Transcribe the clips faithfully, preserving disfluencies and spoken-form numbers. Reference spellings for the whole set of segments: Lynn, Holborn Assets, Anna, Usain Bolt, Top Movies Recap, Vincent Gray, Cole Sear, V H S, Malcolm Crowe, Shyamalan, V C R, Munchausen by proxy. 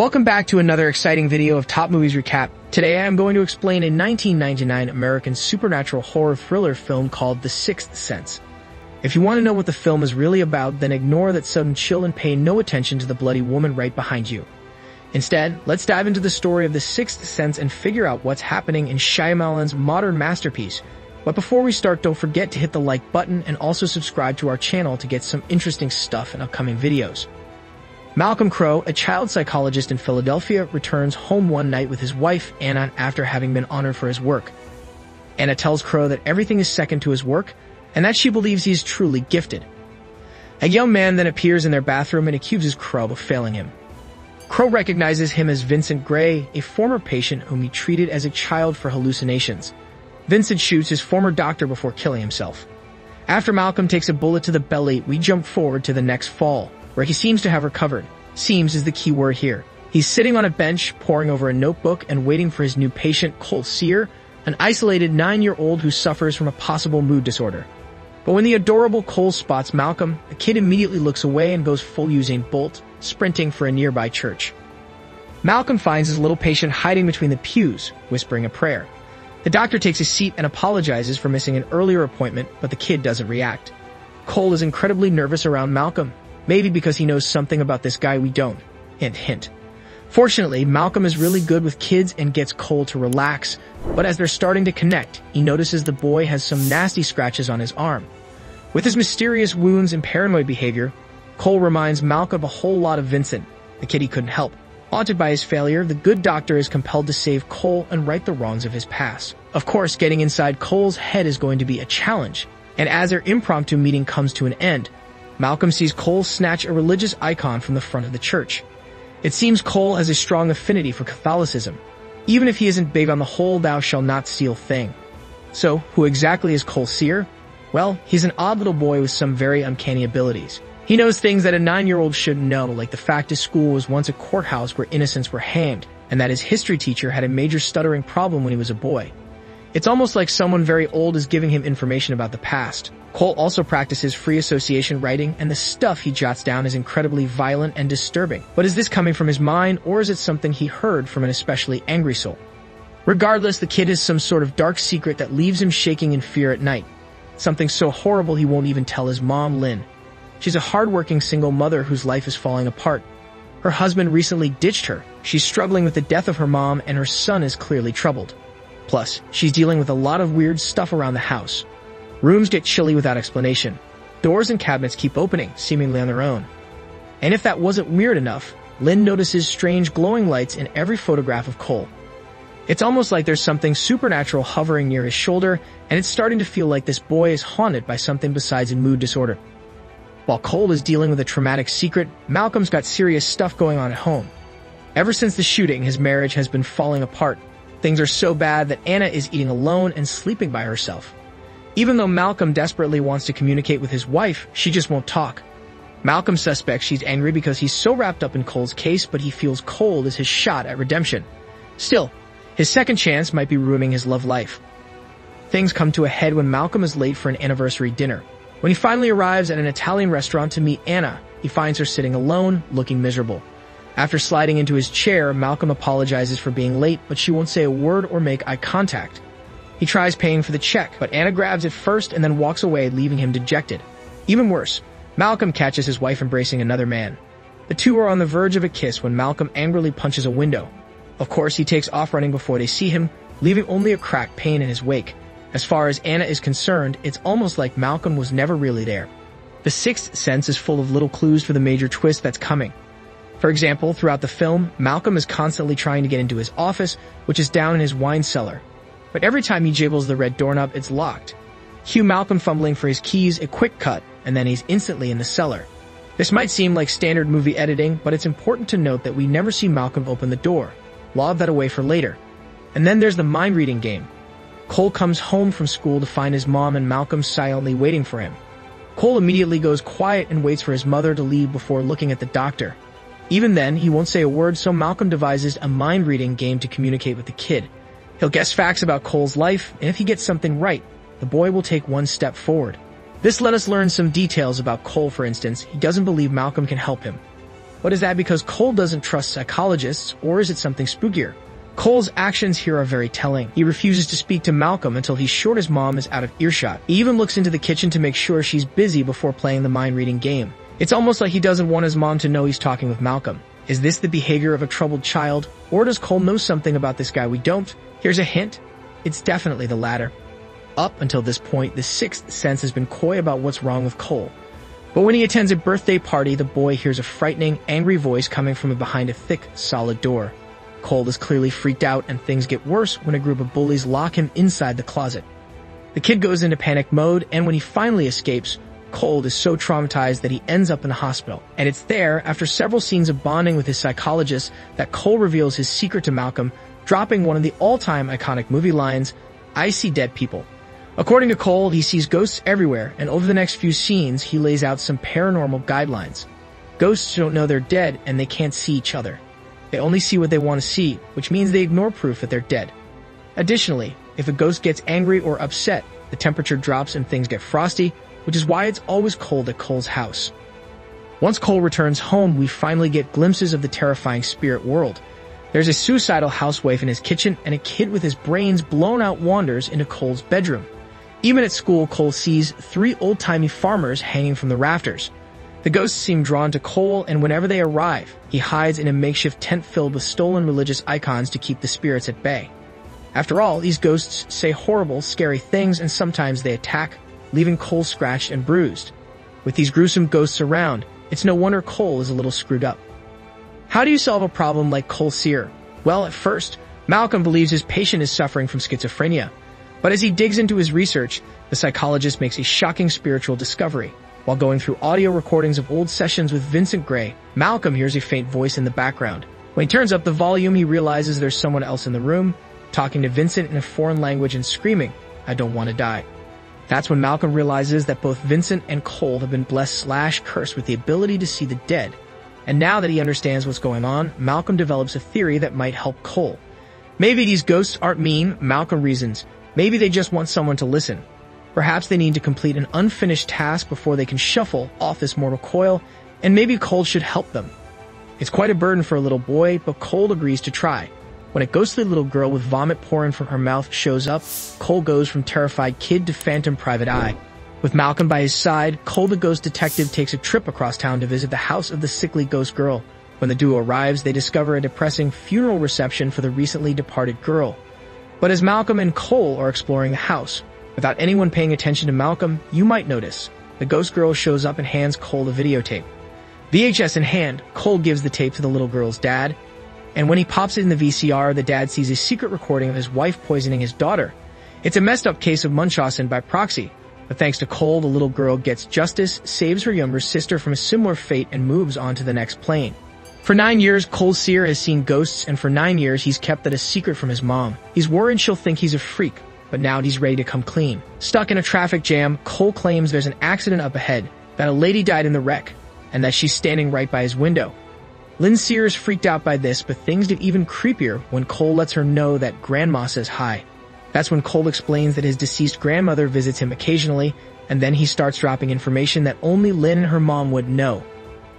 Welcome back to another exciting video of Top Movies Recap. Today I am going to explain a nineteen ninety-nine American supernatural horror thriller film called The Sixth Sense. If you want to know what the film is really about, then ignore that sudden chill and pay no attention to the bloody woman right behind you. Instead, let's dive into the story of The Sixth Sense and figure out what's happening in Shyamalan's modern masterpiece. But before we start, don't forget to hit the like button and also subscribe to our channel to get some interesting stuff in upcoming videos. Malcolm Crowe, a child psychologist in Philadelphia, returns home one night with his wife, Anna, after having been honored for his work. Anna tells Crowe that everything is second to his work, and that she believes he is truly gifted. A young man then appears in their bathroom and accuses Crowe of failing him. Crowe recognizes him as Vincent Gray, a former patient whom he treated as a child for hallucinations. Vincent shoots his former doctor before killing himself. After Malcolm takes a bullet to the belly, we jump forward to the next fall, where he seems to have recovered. Seems is the key word here. He's sitting on a bench, poring over a notebook, and waiting for his new patient, Cole Sear, an isolated nine-year-old who suffers from a possible mood disorder. But when the adorable Cole spots Malcolm, the kid immediately looks away and goes full Usain Bolt, sprinting for a nearby church. Malcolm finds his little patient hiding between the pews, whispering a prayer. The doctor takes a seat and apologizes for missing an earlier appointment, but the kid doesn't react. Cole is incredibly nervous around Malcolm, maybe because he knows something about this guy we don't. Hint, hint. Fortunately, Malcolm is really good with kids and gets Cole to relax, but as they're starting to connect, he notices the boy has some nasty scratches on his arm. With his mysterious wounds and paranoid behavior, Cole reminds Malcolm a whole lot of Vincent, the kid he couldn't help. Haunted by his failure, the good doctor is compelled to save Cole and right the wrongs of his past. Of course, getting inside Cole's head is going to be a challenge, and as their impromptu meeting comes to an end, Malcolm sees Cole snatch a religious icon from the front of the church. It seems Cole has a strong affinity for Catholicism, even if he isn't big on the whole thou shall not steal thing. So, who exactly is Cole Sear? Well, he's an odd little boy with some very uncanny abilities. He knows things that a nine-year-old shouldn't know, like the fact his school was once a courthouse where innocents were hanged, and that his history teacher had a major stuttering problem when he was a boy. It's almost like someone very old is giving him information about the past. Cole also practices free association writing, and the stuff he jots down is incredibly violent and disturbing. But is this coming from his mind, or is it something he heard from an especially angry soul? Regardless, the kid has some sort of dark secret that leaves him shaking in fear at night. Something so horrible he won't even tell his mom, Lynn. She's a hard-working single mother whose life is falling apart. Her husband recently ditched her. She's struggling with the death of her mom, and her son is clearly troubled. Plus, she's dealing with a lot of weird stuff around the house. Rooms get chilly without explanation. Doors and cabinets keep opening, seemingly on their own. And if that wasn't weird enough, Lynn notices strange glowing lights in every photograph of Cole. It's almost like there's something supernatural hovering near his shoulder, and it's starting to feel like this boy is haunted by something besides a mood disorder. While Cole is dealing with a traumatic secret, Malcolm's got serious stuff going on at home. Ever since the shooting, his marriage has been falling apart. Things are so bad that Anna is eating alone and sleeping by herself. Even though Malcolm desperately wants to communicate with his wife, she just won't talk. Malcolm suspects she's angry because he's so wrapped up in Cole's case, but he feels Cole is his shot at redemption. Still, his second chance might be ruining his love life. Things come to a head when Malcolm is late for an anniversary dinner. When he finally arrives at an Italian restaurant to meet Anna, he finds her sitting alone, looking miserable. After sliding into his chair, Malcolm apologizes for being late, but she won't say a word or make eye contact. He tries paying for the check, but Anna grabs it first and then walks away, leaving him dejected. Even worse, Malcolm catches his wife embracing another man. The two are on the verge of a kiss when Malcolm angrily punches a window. Of course, he takes off running before they see him, leaving only a cracked pane in his wake. As far as Anna is concerned, it's almost like Malcolm was never really there. The Sixth Sense is full of little clues for the major twist that's coming. For example, throughout the film, Malcolm is constantly trying to get into his office, which is down in his wine cellar. But every time he jibbles the red doorknob, it's locked. Cue Malcolm fumbling for his keys, a quick cut, and then he's instantly in the cellar. This might seem like standard movie editing, but it's important to note that we never see Malcolm open the door. Lob that away for later. And then there's the mind-reading game. Cole comes home from school to find his mom and Malcolm silently waiting for him. Cole immediately goes quiet and waits for his mother to leave before looking at the doctor. Even then, he won't say a word, so Malcolm devises a mind-reading game to communicate with the kid. He'll guess facts about Cole's life, and if he gets something right, the boy will take one step forward. This let us learn some details about Cole, for instance. He doesn't believe Malcolm can help him. But is that because Cole doesn't trust psychologists, or is it something spookier? Cole's actions here are very telling. He refuses to speak to Malcolm until he's sure his mom is out of earshot. He even looks into the kitchen to make sure she's busy before playing the mind-reading game. It's almost like he doesn't want his mom to know he's talking with Malcolm. Is this the behavior of a troubled child, or does Cole know something about this guy we don't? Here's a hint. It's definitely the latter. Up until this point, the sixth sense has been coy about what's wrong with Cole. But when he attends a birthday party, the boy hears a frightening, angry voice coming from behind a thick, solid door. Cole is clearly freaked out, and things get worse when a group of bullies lock him inside the closet. The kid goes into panic mode, and when he finally escapes, Cole is so traumatized that he ends up in the hospital. And it's there, after several scenes of bonding with his psychologist, that Cole reveals his secret to Malcolm, dropping one of the all-time iconic movie lines, "I see dead people." According to Cole, he sees ghosts everywhere, and over the next few scenes, he lays out some paranormal guidelines. Ghosts don't know they're dead, and they can't see each other. They only see what they want to see, which means they ignore proof that they're dead. Additionally, if a ghost gets angry or upset, the temperature drops and things get frosty, which is why it's always cold at Cole's house. Once Cole returns home, we finally get glimpses of the terrifying spirit world. There's a suicidal housewife in his kitchen, and a kid with his brains blown out wanders into Cole's bedroom. Even at school, Cole sees three old-timey farmers hanging from the rafters. The ghosts seem drawn to Cole, and whenever they arrive, he hides in a makeshift tent filled with stolen religious icons to keep the spirits at bay. After all, these ghosts say horrible, scary things, and sometimes they attack, leaving Cole scratched and bruised. With these gruesome ghosts around, it's no wonder Cole is a little screwed up. How do you solve a problem like Cole Sear? Well, at first, Malcolm believes his patient is suffering from schizophrenia. But as he digs into his research, the psychologist makes a shocking spiritual discovery. While going through audio recordings of old sessions with Vincent Gray, Malcolm hears a faint voice in the background. When he turns up the volume, he realizes there's someone else in the room, talking to Vincent in a foreign language and screaming, "I don't want to die." That's when Malcolm realizes that both Vincent and Cole have been blessed slash cursed with the ability to see the dead. And now that he understands what's going on, Malcolm develops a theory that might help Cole. Maybe these ghosts aren't mean, Malcolm reasons. Maybe they just want someone to listen. Perhaps they need to complete an unfinished task before they can shuffle off this mortal coil, and maybe Cole should help them. It's quite a burden for a little boy, but Cole agrees to try. When a ghostly little girl with vomit pouring from her mouth shows up, Cole goes from terrified kid to phantom private eye. With Malcolm by his side, Cole the ghost detective takes a trip across town to visit the house of the sickly ghost girl. When the duo arrives, they discover a depressing funeral reception for the recently departed girl. But as Malcolm and Cole are exploring the house, without anyone paying attention to Malcolm, you might notice the ghost girl shows up and hands Cole the videotape. V H S in hand, Cole gives the tape to the little girl's dad, and when he pops it in the V C R, the dad sees a secret recording of his wife poisoning his daughter. It's a messed-up case of Munchausen by proxy, but thanks to Cole, the little girl gets justice, saves her younger sister from a similar fate, and moves on to the next plane. For nine years, Cole Sear has seen ghosts, and for nine years, he's kept that a secret from his mom. He's worried she'll think he's a freak, but now he's ready to come clean. Stuck in a traffic jam, Cole claims there's an accident up ahead, that a lady died in the wreck, and that she's standing right by his window. Lynn Sear is freaked out by this, but things get even creepier when Cole lets her know that Grandma says hi. That's when Cole explains that his deceased grandmother visits him occasionally, and then he starts dropping information that only Lynn and her mom would know.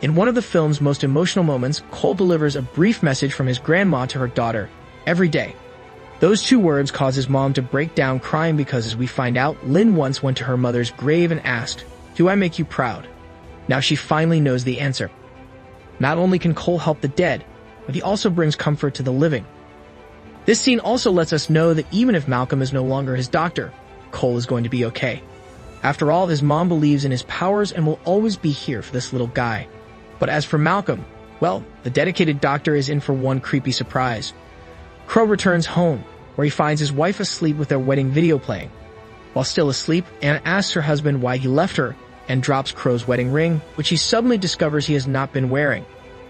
In one of the film's most emotional moments, Cole delivers a brief message from his grandma to her daughter, "Every day." Those two words cause his mom to break down crying because, as we find out, Lynn once went to her mother's grave and asked, "Do I make you proud?" Now she finally knows the answer. Not only can Cole help the dead, but he also brings comfort to the living. This scene also lets us know that even if Malcolm is no longer his doctor, Cole is going to be okay. After all, his mom believes in his powers and will always be here for this little guy. But as for Malcolm, well, the dedicated doctor is in for one creepy surprise. Crowe returns home, where he finds his wife asleep with their wedding video playing. While still asleep, Anna asks her husband why he left her, and drops Crowe's wedding ring, which he suddenly discovers he has not been wearing.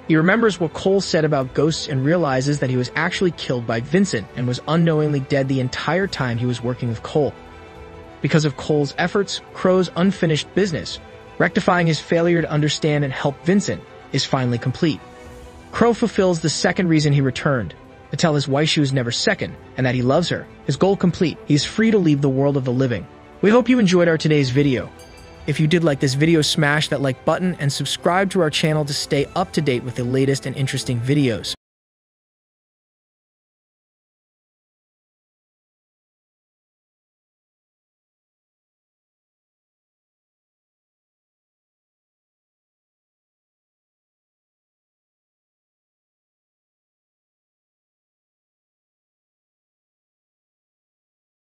He remembers what Cole said about ghosts and realizes that he was actually killed by Vincent and was unknowingly dead the entire time he was working with Cole. Because of Cole's efforts, Crowe's unfinished business, rectifying his failure to understand and help Vincent, is finally complete. Crowe fulfills the second reason he returned, to tell his wife she was never second, and that he loves her. His goal complete, he is free to leave the world of the living. We hope you enjoyed our today's video. If you did like this video, smash that like button and subscribe to our channel to stay up to date with the latest and interesting videos.